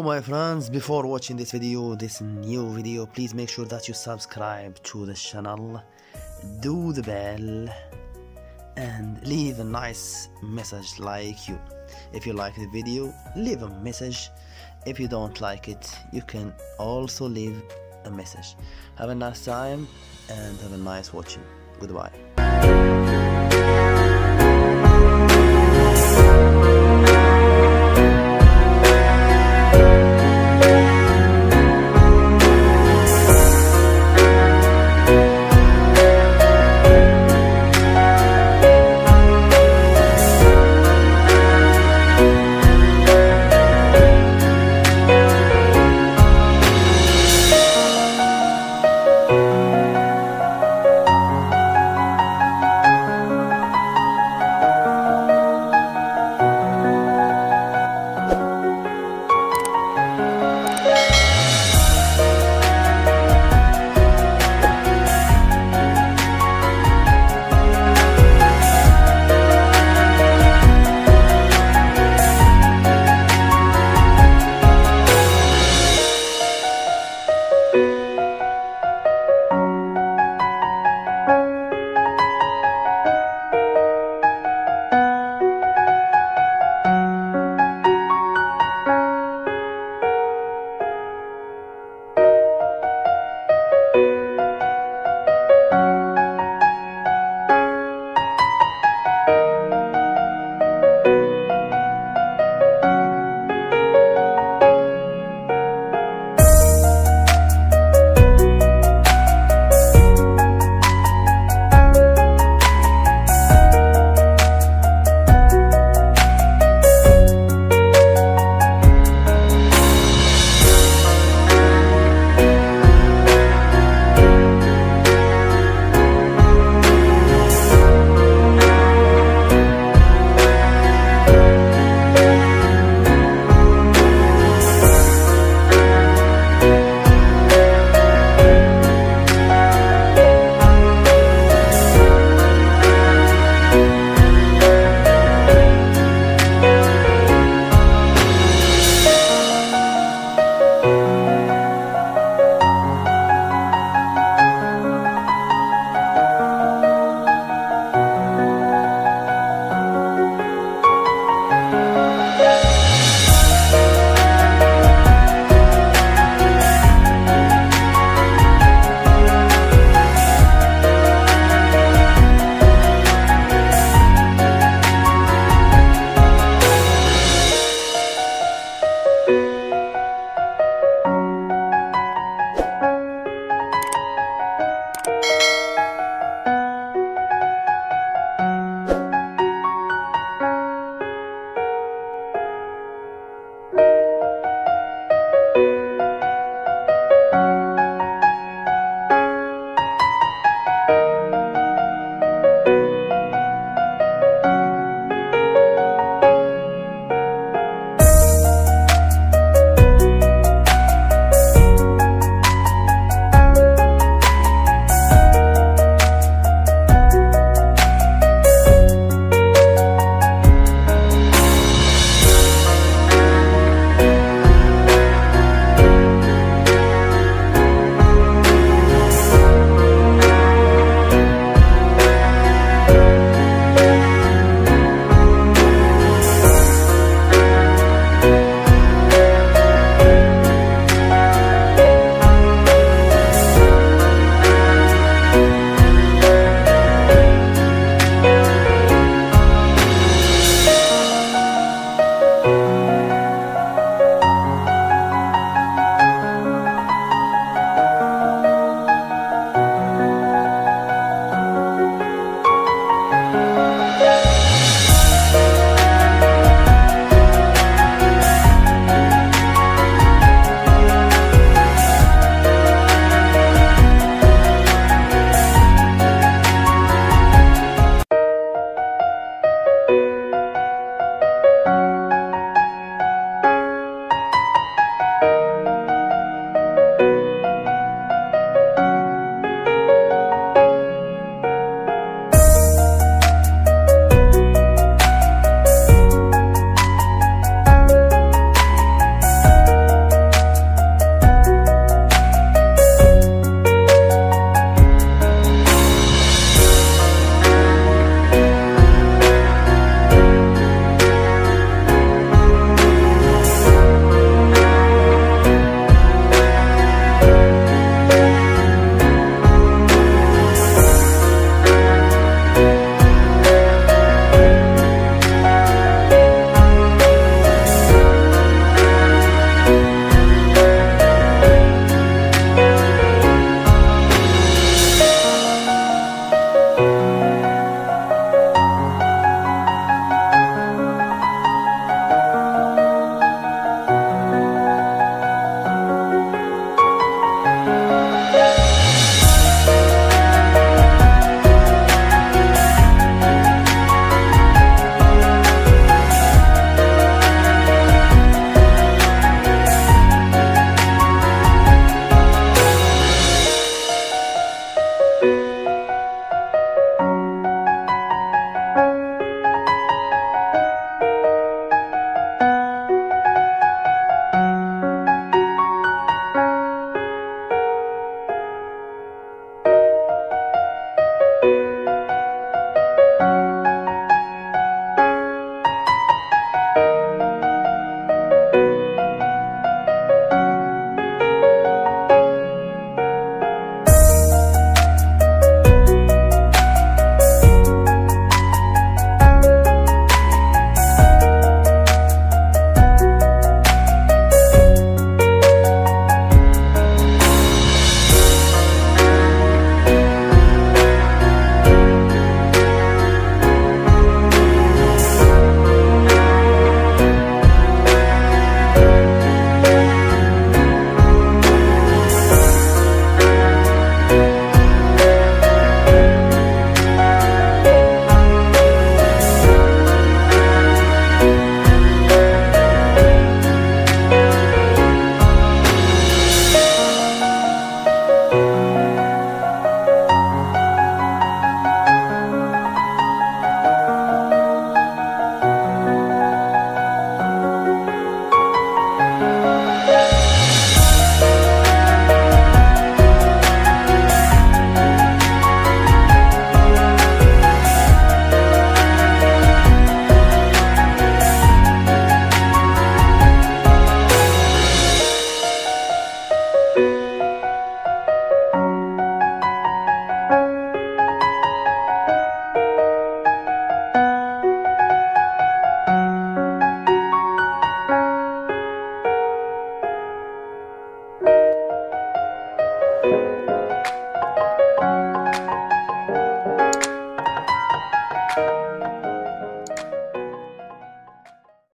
Hello my friends, before watching this new video, please make sure that you subscribe to the channel, do the bell and leave a nice message like you. If you like the video, leave a message. If you don't like it, you can also leave a message. Have a nice time and have a nice watching. Goodbye.